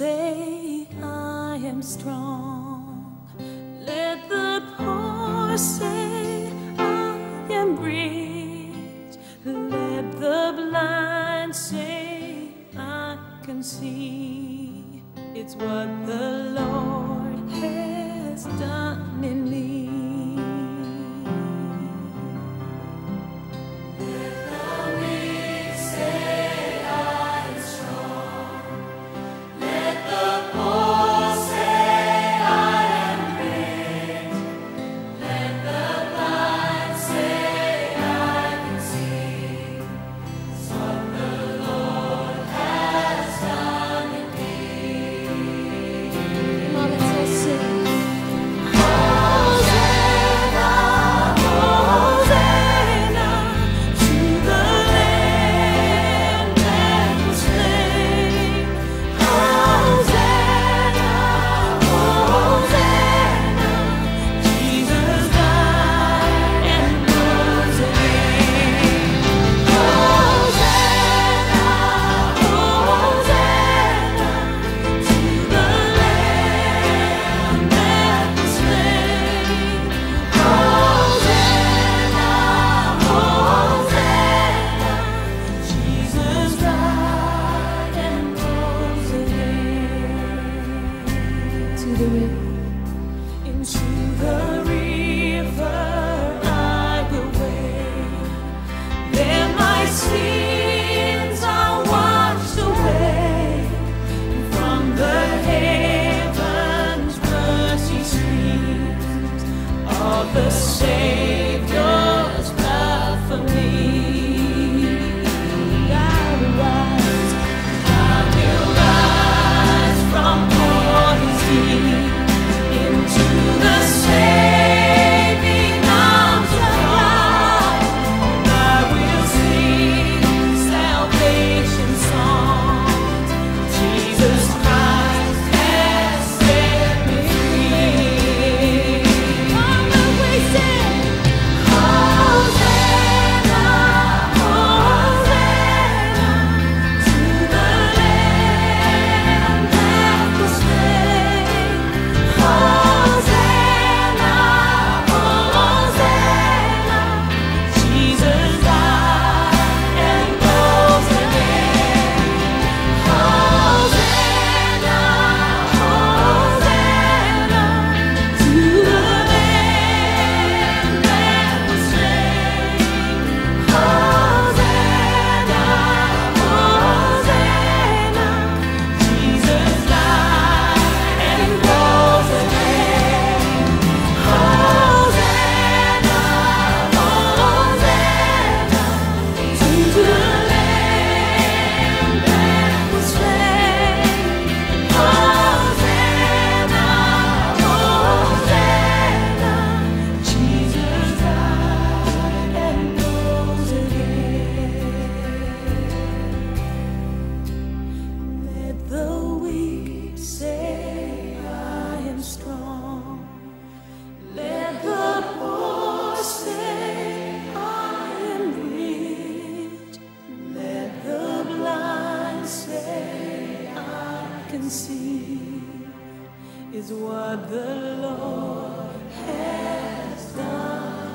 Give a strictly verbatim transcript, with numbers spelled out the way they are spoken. Say I am strong. Let the poor say I am rich. Let the blind say I can see. It's what the Lord has done in me. Is what the Lord has done.